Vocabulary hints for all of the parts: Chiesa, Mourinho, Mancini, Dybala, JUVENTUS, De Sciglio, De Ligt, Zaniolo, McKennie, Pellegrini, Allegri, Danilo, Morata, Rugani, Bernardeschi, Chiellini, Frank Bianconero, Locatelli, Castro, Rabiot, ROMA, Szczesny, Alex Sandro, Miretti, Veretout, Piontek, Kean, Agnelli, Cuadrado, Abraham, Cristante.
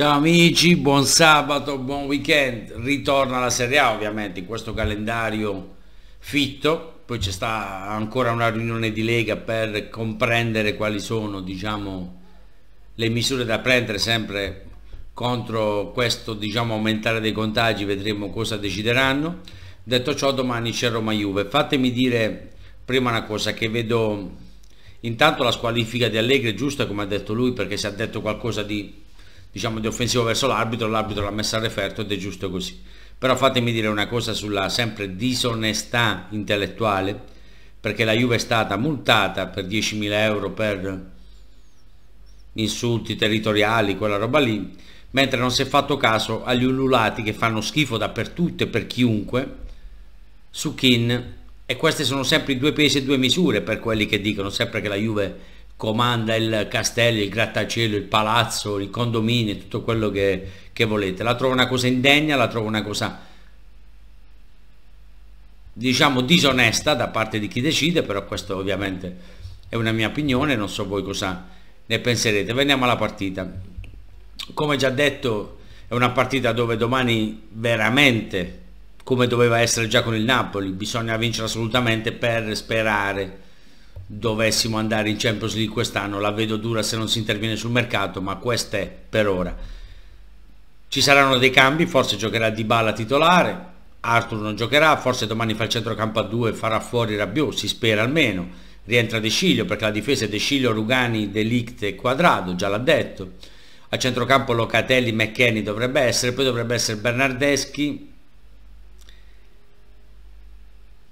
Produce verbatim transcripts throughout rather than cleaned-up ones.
Ciao amici, buon sabato, buon weekend. Ritorna la Serie A ovviamente in questo calendario fitto, poi c'è sta ancora una riunione di Lega per comprendere quali sono, diciamo, le misure da prendere sempre contro questo, diciamo, aumentare dei contagi. Vedremo cosa decideranno. Detto ciò, domani c'è Roma Juve. Fatemi dire prima una cosa, che vedo intanto la squalifica di Allegri, giusta come ha detto lui, perché se ha detto qualcosa di, diciamo, di offensivo verso l'arbitro, l'arbitro l'ha messa a referto ed è giusto così. Però fatemi dire una cosa sulla sempre disonestà intellettuale, perché la Juve è stata multata per diecimila euro per insulti territoriali, quella roba lì, mentre non si è fatto caso agli ululati che fanno schifo dappertutto e per chiunque su Kean. E questi sono sempre due pesi e due misure per quelli che dicono sempre che la Juve comanda il castello, il grattacielo, il palazzo, il condominio, tutto quello che, che volete. La trovo una cosa indegna, la trovo una cosa, diciamo, disonesta da parte di chi decide, però questo ovviamente è una mia opinione, non so voi cosa ne penserete. Veniamo alla partita. Come già detto, è una partita dove domani veramente, come doveva essere già con il Napoli, bisogna vincere assolutamente per sperare dovessimo andare in Champions League quest'anno. La vedo dura se non si interviene sul mercato, ma questa è per ora. Ci saranno dei cambi, forse giocherà Dybala titolare, Arthur non giocherà, forse domani fa il centrocampo a due e farà fuori Rabiot, si spera almeno. Rientra De Sciglio, perché la difesa è De Sciglio, Rugani, De Ligt e Cuadrado, già l'ha detto. A centrocampo Locatelli, McKennie dovrebbe essere, poi dovrebbe essere Bernardeschi,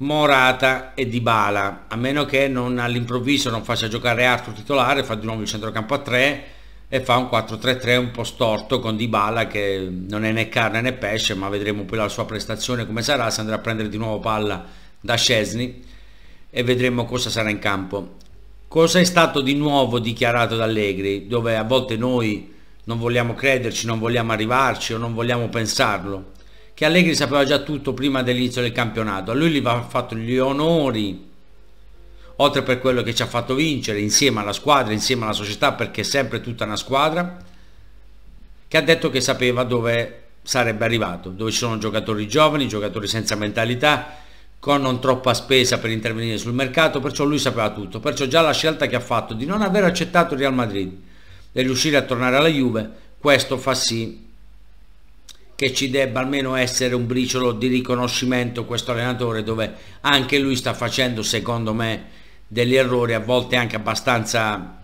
Morata e Dybala, a meno che non all'improvviso non faccia giocare Arthur titolare, fa di nuovo il centrocampo a tre e fa un quattro tre tre un po' storto con Dybala che non è né carne né pesce, ma vedremo poi la sua prestazione come sarà, se andrà a prendere di nuovo palla da Szczesny e vedremo cosa sarà in campo. Cosa è stato di nuovo dichiarato da Allegri, dove a volte noi non vogliamo crederci, non vogliamo arrivarci o non vogliamo pensarlo, che Allegri sapeva già tutto prima dell'inizio del campionato. A lui gli va fatto gli onori, oltre per quello che ci ha fatto vincere insieme alla squadra, insieme alla società, perché è sempre tutta una squadra, che ha detto che sapeva dove sarebbe arrivato, dove ci sono giocatori giovani, giocatori senza mentalità, con non troppa spesa per intervenire sul mercato, perciò lui sapeva tutto. Perciò già la scelta che ha fatto di non aver accettato il Real Madrid e riuscire a tornare alla Juve, questo fa sì che ci debba almeno essere un briciolo di riconoscimento questo allenatore, dove anche lui sta facendo, secondo me, degli errori a volte anche abbastanza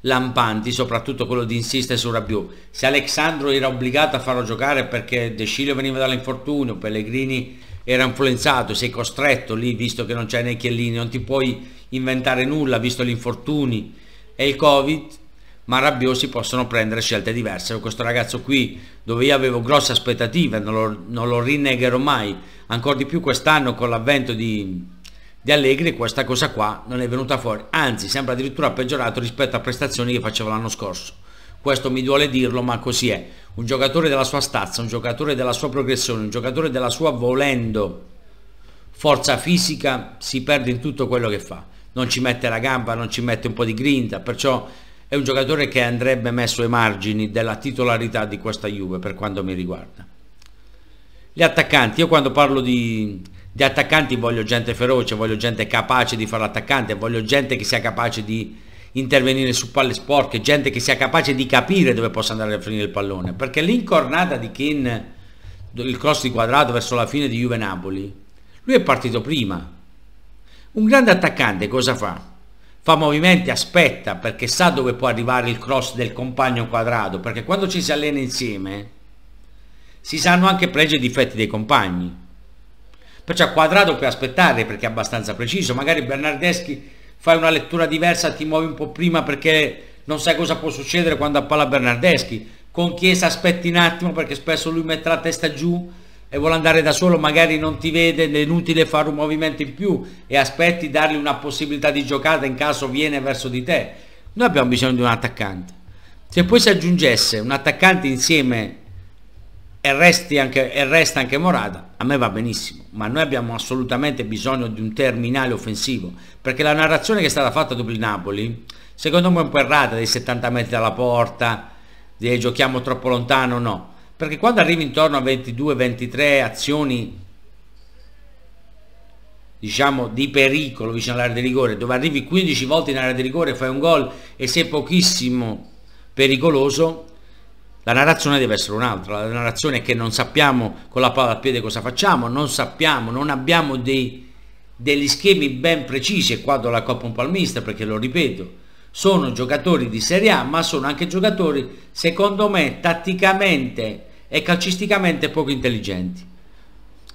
lampanti, soprattutto quello di insistere su Rabiot. Se Alex Sandro era obbligato a farlo giocare perché De Sciglio veniva dall'infortunio, Pellegrini era influenzato, sei costretto lì visto che non c'è né Chiellini, non ti puoi inventare nulla visto gli infortuni e il Covid, ma Rabiot si possono prendere scelte diverse. Questo ragazzo qui, dove io avevo grosse aspettative, non lo, non lo rinnegherò mai, ancora di più quest'anno con l'avvento di, di Allegri, questa cosa qua non è venuta fuori, anzi sembra addirittura peggiorato rispetto a prestazioni che faceva l'anno scorso. Questo mi duole dirlo, ma così è. Un giocatore della sua stazza, un giocatore della sua progressione, un giocatore della sua, volendo, forza fisica, si perde in tutto quello che fa, non ci mette la gamba, non ci mette un po' di grinta, perciò è un giocatore che andrebbe messo ai margini della titolarità di questa Juve per quanto mi riguarda. Gli attaccanti, io quando parlo di, di attaccanti voglio gente feroce, voglio gente capace di fare l'attaccante, voglio gente che sia capace di intervenire su palle sporche, gente che sia capace di capire dove possa andare a finire il pallone, perché l'incornata di Kean, il cross di Cuadrado verso la fine di Juve-Napoli, lui è partito prima. Un grande attaccante cosa fa? Fa movimenti, aspetta, perché sa dove può arrivare il cross del compagno Cuadrado, perché quando ci si allena insieme si sanno anche pregi e difetti dei compagni, perciò Cuadrado può aspettare perché è abbastanza preciso, magari Bernardeschi fai una lettura diversa, ti muovi un po' prima perché non sai cosa può succedere quando appalla Bernardeschi. Con Chiesa aspetti un attimo, perché spesso lui mette la testa giù e vuole andare da solo, magari non ti vede, è inutile fare un movimento in più e aspetti dargli una possibilità di giocata in caso viene verso di te. Noi abbiamo bisogno di un attaccante. Se poi si aggiungesse un attaccante insieme e, resti anche, e resta anche Morata, a me va benissimo, ma noi abbiamo assolutamente bisogno di un terminale offensivo, perché la narrazione che è stata fatta dopo il Napoli, secondo me è un po' errata, dei settanta metri dalla porta, le giochiamo troppo lontano, no, perché quando arrivi intorno a ventidue ventitré azioni, diciamo, di pericolo vicino all'area di rigore, dove arrivi quindici volte in area di rigore, fai un gol e sei pochissimo pericoloso, la narrazione deve essere un'altra. La narrazione è che non sappiamo con la palla al piede cosa facciamo, non sappiamo, non abbiamo dei, degli schemi ben precisi, e qua do la coppa un po' al mister, perché lo ripeto, sono giocatori di Serie A, ma sono anche giocatori, secondo me, tatticamente e calcisticamente poco intelligenti.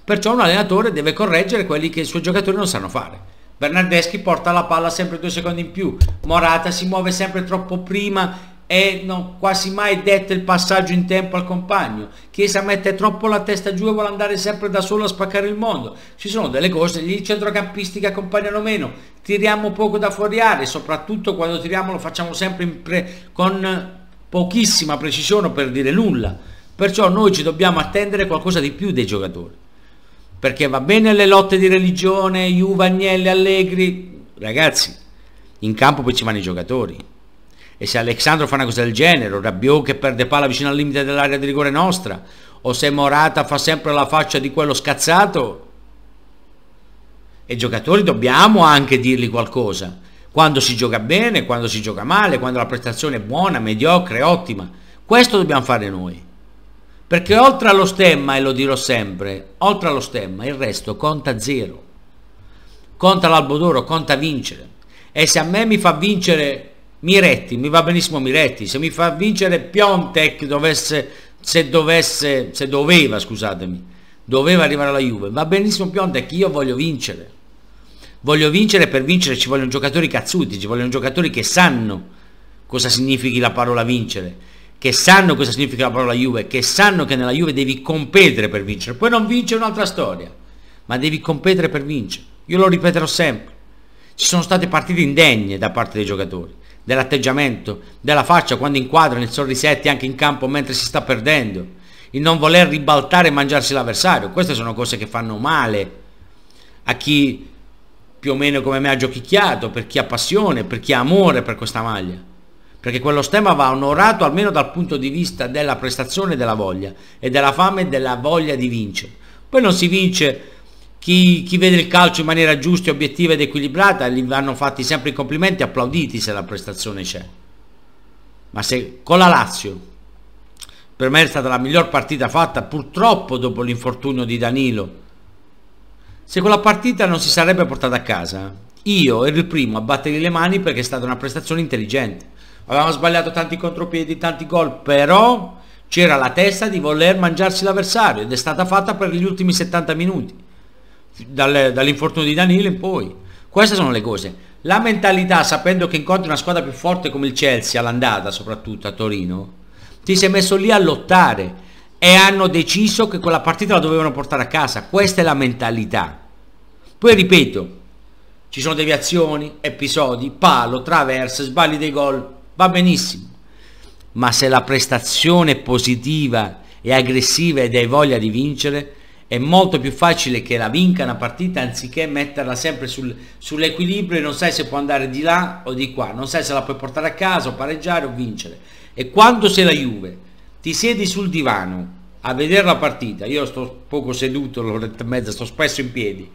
Perciò un allenatore deve correggere quelli che i suoi giocatori non sanno fare. Bernardeschi porta la palla sempre due secondi in più, Morata si muove sempre troppo prima e non quasi mai detta il passaggio in tempo al compagno, Chiesa mette troppo la testa giù e vuole andare sempre da solo a spaccare il mondo. Ci sono delle cose, gli centrocampisti che accompagnano meno, tiriamo poco da fuori area, soprattutto quando tiriamo lo facciamo sempre in pre con pochissima precisione, per dire nulla. Perciò noi ci dobbiamo attendere qualcosa di più dei giocatori, perché va bene le lotte di religione, Juve, Agnelli, Allegri, ragazzi, in campo poi ci vanno i giocatori, e se Alex Sandro fa una cosa del genere, o Rabiot che perde palla vicino al limite dell'area di rigore nostra, o se Morata fa sempre la faccia di quello scazzato, e i giocatori dobbiamo anche dirgli qualcosa, quando si gioca bene, quando si gioca male, quando la prestazione è buona, mediocre, ottima. Questo dobbiamo fare noi, perché oltre allo stemma, e lo dirò sempre, oltre allo stemma il resto conta zero, conta l'albo d'oro, conta vincere. E se a me mi fa vincere Miretti, mi va benissimo Miretti, se mi fa vincere Piontek, dovesse, se dovesse, se doveva, scusatemi, doveva arrivare alla Juve, va benissimo Piontek, io voglio vincere, voglio vincere. Per vincere ci vogliono giocatori cazzuti, ci vogliono giocatori che sanno cosa significhi la parola vincere, che sanno cosa significa la parola Juve, che sanno che nella Juve devi competere per vincere. Poi non vincere è un'altra storia, ma devi competere per vincere. Io lo ripeterò sempre, ci sono state partite indegne da parte dei giocatori, dell'atteggiamento, della faccia quando inquadrano, il sorrisetti anche in campo mentre si sta perdendo, il non voler ribaltare e mangiarsi l'avversario. Queste sono cose che fanno male a chi più o meno come me ha giochicchiato, per chi ha passione, per chi ha amore per questa maglia, perché quello stemma va onorato almeno dal punto di vista della prestazione, della voglia e della fame e della voglia di vincere. Poi non si vince, chi, chi vede il calcio in maniera giusta, obiettiva ed equilibrata, gli vanno fatti sempre i complimenti, applauditi se la prestazione c'è. Ma se con la Lazio, per me è stata la miglior partita fatta, purtroppo dopo l'infortunio di Danilo, se quella partita non si sarebbe portata a casa, io ero il primo a battergli le mani, perché è stata una prestazione intelligente. Avevamo sbagliato tanti contropiedi, tanti gol, però c'era la testa di voler mangiarsi l'avversario, ed è stata fatta per gli ultimi settanta minuti, dall'infortunio di Danilo in poi. Queste sono le cose. La mentalità, sapendo che incontri una squadra più forte come il Chelsea all'andata, soprattutto a Torino, ti sei messo lì a lottare, e hanno deciso che quella partita la dovevano portare a casa. Questa è la mentalità. Poi ripeto, ci sono deviazioni, episodi, palo, traverse, sbagli dei gol, va benissimo, ma se la prestazione è positiva e aggressiva ed hai voglia di vincere, è molto più facile che la vinca una partita, anziché metterla sempre sul, sull'equilibrio, e non sai se può andare di là o di qua, non sai se la puoi portare a casa o pareggiare o vincere. E quando sei la Juve, ti siedi sul divano a vedere la partita, io sto poco seduto, l'oretta e mezza, sto spesso in piedi,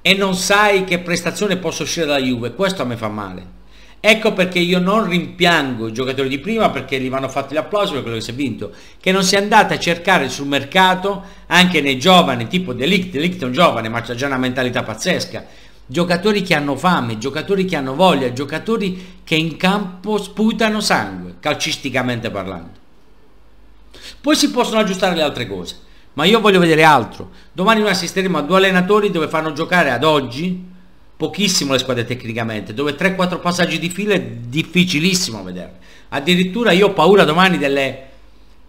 e non sai che prestazione possa uscire dalla Juve, questo a me fa male. Ecco perché io non rimpiango i giocatori di prima, perché gli vanno fatti gli applausi per quello che si è vinto, che non si è andata a cercare sul mercato anche nei giovani, tipo De Ligt. De Ligt è un giovane ma c'ha già una mentalità pazzesca, giocatori che hanno fame, giocatori che hanno voglia, giocatori che in campo sputano sangue, calcisticamente parlando. Poi si possono aggiustare le altre cose, ma io voglio vedere altro. Domani noi assisteremo a due allenatori dove fanno giocare ad oggi pochissimo le squadre tecnicamente, dove tre quattro passaggi di fila è difficilissimo a vedere. Addirittura io ho paura domani delle,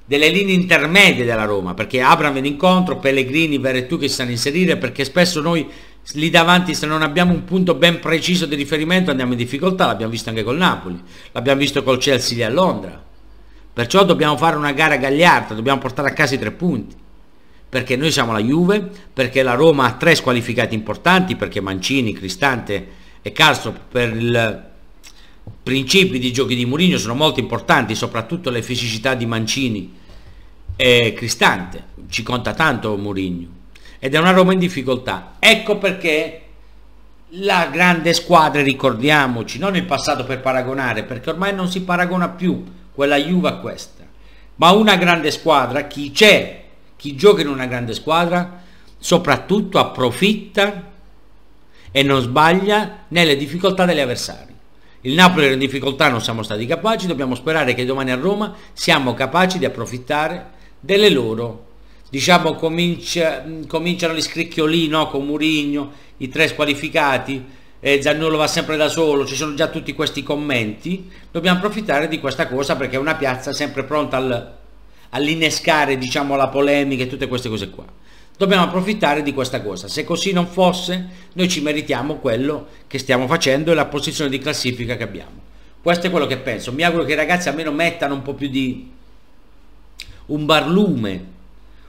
delle linee intermedie della Roma, perché Abraham viene incontro, Pellegrini, Veretout che si sanno inserire, perché spesso noi lì davanti, se non abbiamo un punto ben preciso di riferimento, andiamo in difficoltà. L'abbiamo visto anche col Napoli, l'abbiamo visto col Chelsea lì a Londra. Perciò dobbiamo fare una gara gagliarda, dobbiamo portare a casa i tre punti, perché noi siamo la Juve, perché la Roma ha tre squalificati importanti, perché Mancini, Cristante e Castro per il, principi di giochi di Mourinho sono molto importanti, soprattutto le fisicità di Mancini e Cristante, ci conta tanto Mourinho, ed è una Roma in difficoltà. Ecco perché la grande squadra, ricordiamoci, non il passato per paragonare, perché ormai non si paragona più quella Juve a questa, ma una grande squadra, chi c'è, chi gioca in una grande squadra soprattutto approfitta e non sbaglia nelle difficoltà degli avversari. Il Napoli era in difficoltà, non siamo stati capaci, dobbiamo sperare che domani a Roma siamo capaci di approfittare delle loro, diciamo, comincia, cominciano gli scricchiolini, no? Con Mourinho, i tre squalificati, eh, Zaniolo va sempre da solo, ci sono già tutti questi commenti. Dobbiamo approfittare di questa cosa perché è una piazza sempre pronta al, all'innescare, diciamo, la polemica e tutte queste cose qua. Dobbiamo approfittare di questa cosa, se così non fosse noi ci meritiamo quello che stiamo facendo e la posizione di classifica che abbiamo. Questo è quello che penso, mi auguro che i ragazzi almeno mettano un po' più di un barlume,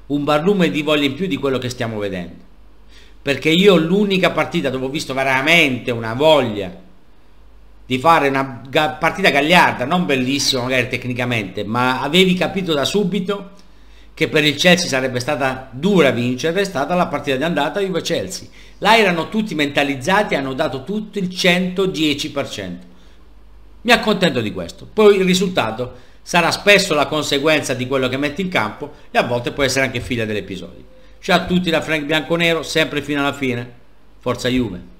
un barlume di voglia in più di quello che stiamo vedendo, perché io l'unica partita dove ho visto veramente una voglia di fare una partita gagliarda, non bellissima magari tecnicamente, ma avevi capito da subito che per il Chelsea sarebbe stata dura vincere, è stata la partita di andata Juve-Chelsea. Là erano tutti mentalizzati, hanno dato tutto il centodieci per cento. Mi accontento di questo. Poi il risultato sarà spesso la conseguenza di quello che metti in campo e a volte può essere anche figlia degli episodi. Ciao a tutti da Frank Bianconero, sempre fino alla fine. Forza Juve!